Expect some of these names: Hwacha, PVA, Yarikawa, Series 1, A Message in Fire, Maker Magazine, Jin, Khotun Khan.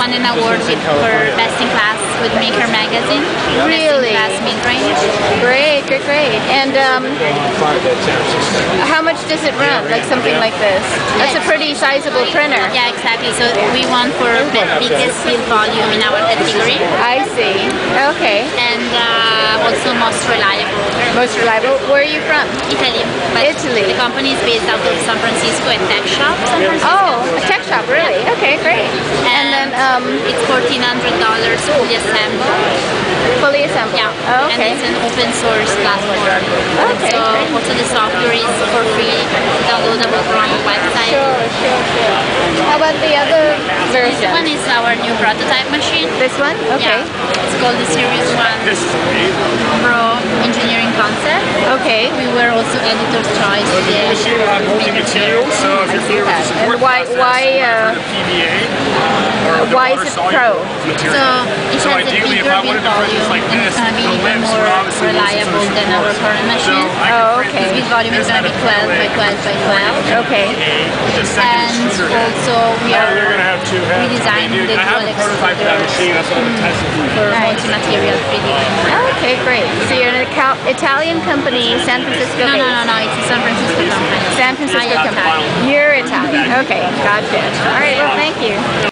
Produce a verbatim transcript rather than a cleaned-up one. won an award with, for Best in Class with Maker Magazine. Really? Best in Class mid-range. Great, great, great. And um, how much does it run, like something like this? That's a pretty sizable printer. Yeah, exactly. So we won for the biggest build volume in our category. I see. Okay. And uh, also most reliable. Most reliable. Where are you from? Italy. But Italy. The company is based out of San Francisco and tech shop. San Francisco. Oh, a tech shop, really? Yeah. Okay, great. And, and then um, it's fourteen hundred dollars fully assembled. Fully assembled. Yeah. Oh, okay. And it's an open source platform. Okay. So great. Also the software is for free, downloadable from the website. Sure, sure, sure. How about the other version? This one is our new prototype machine. This one? Okay. Yeah. It's called the Series one Pro Engineering Concept. Okay. We were also editor's choice. I'm holding it to you, so if you're with the support process, uh, P V A, why is it Pro? So ideally, if I wanted to print this like this, the limbs would obviously be reliable than our current machine. Oh, okay. This volume is going to be twelve by twelve by twelve. Okay. And also, we are we designed the dual extruders for multi-material three D printing. Okay, great. So you're an Italian company, San Francisco. No, no, no, no. It's a San Francisco company. San Francisco company. You're Italian. Okay, gotcha. All right. Well, thank you.